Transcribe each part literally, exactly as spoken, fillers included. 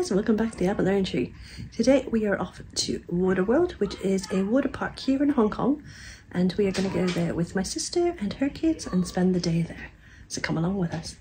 guys, welcome back to the Apple Learning Tree. Today we are off to Water World, which is a water park here in Hong Kong, and we are going to go there with my sister and her kids and spend the day there. So come along with us.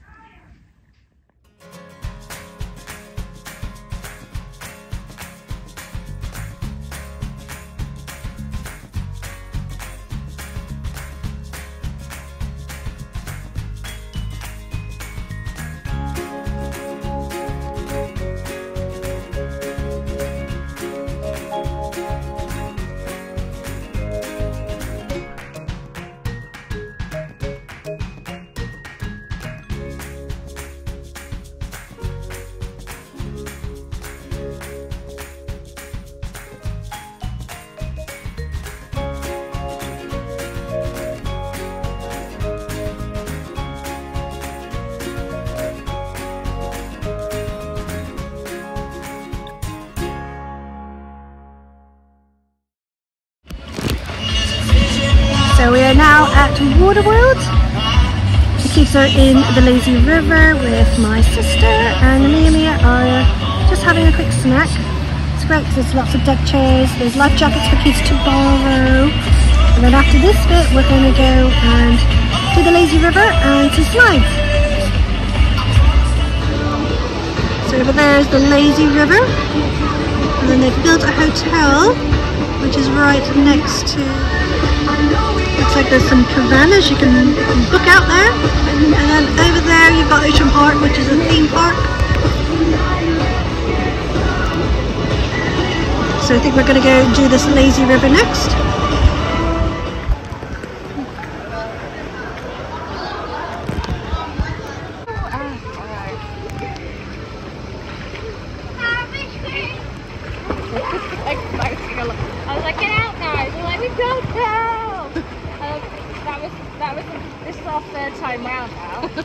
So we are now at Water World. The kids are in the Lazy River with my sister, and me and Mia are just having a quick snack. It's great because there's lots of deck chairs, there's life jackets for kids to borrow. And then after this bit we're going to go and to the Lazy River and to slides. So over there is the Lazy River, and then they've built a hotel which is right next to... Looks like there's some cabanas you can book out there. And then over there you've got Ocean Park, which is a theme park. So I think we're going to go do this Lazy River next. I was like, get out guys, we're like, we don't know! Um, that was, that was, this is our third time round now.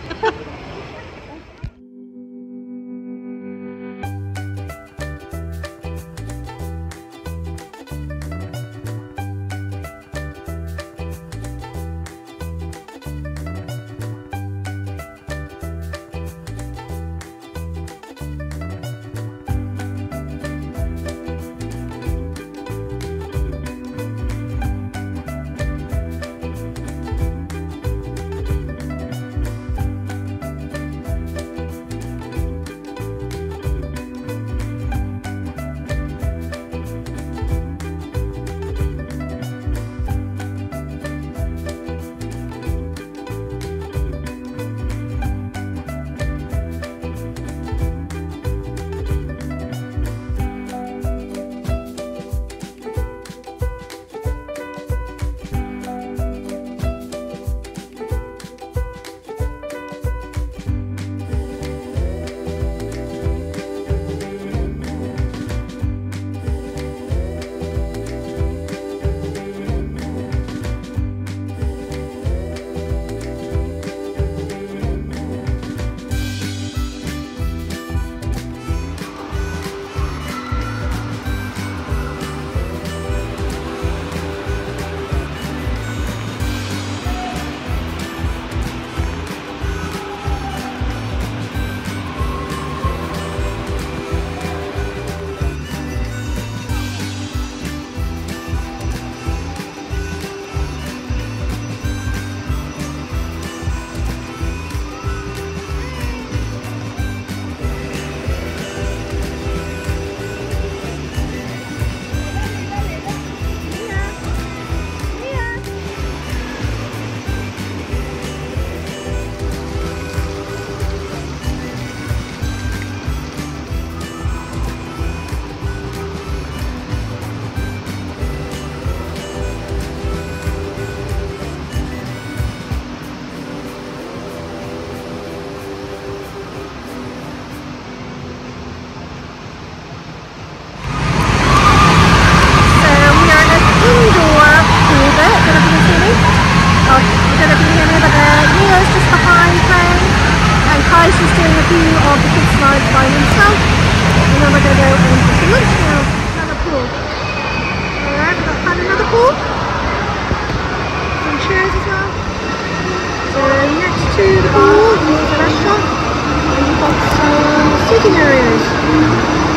Areas.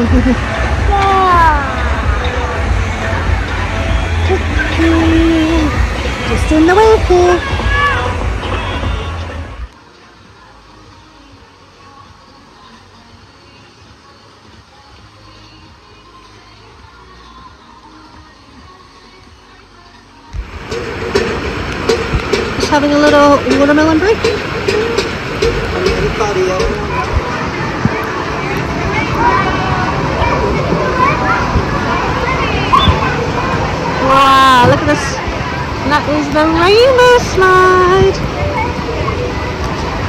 Yeah. Just in the way pool. Having a little watermelon break. Wow, look at this. That is the rainbow slide.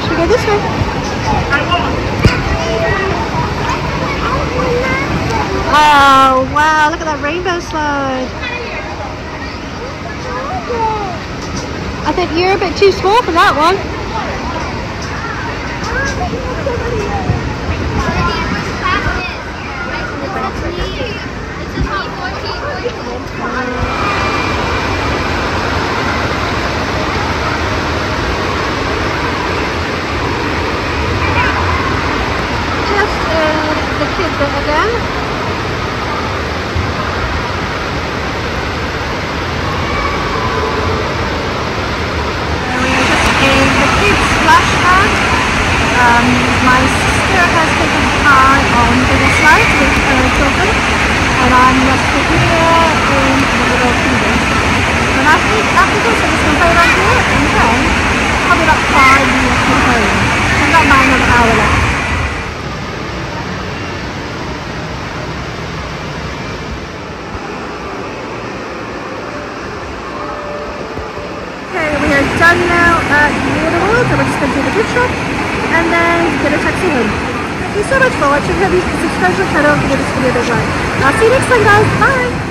Should we go this way? Oh, wow, look at that rainbow slide. I think you're a bit too small for that one. Just uh, the kids that are down. Um, my sister has taken part on the slide with her children, and I'm just here in the little kingdom. And I think after this, I'm just going to go around here and then probably about five minutes from home. So I've got about another hour left. Okay, we are done now at Water World, so we're just going to do the gift shop and then get a taxi home. Thank you so much for watching. Please subscribe to the channel and give this video a like. I'll see you next time, guys. Bye!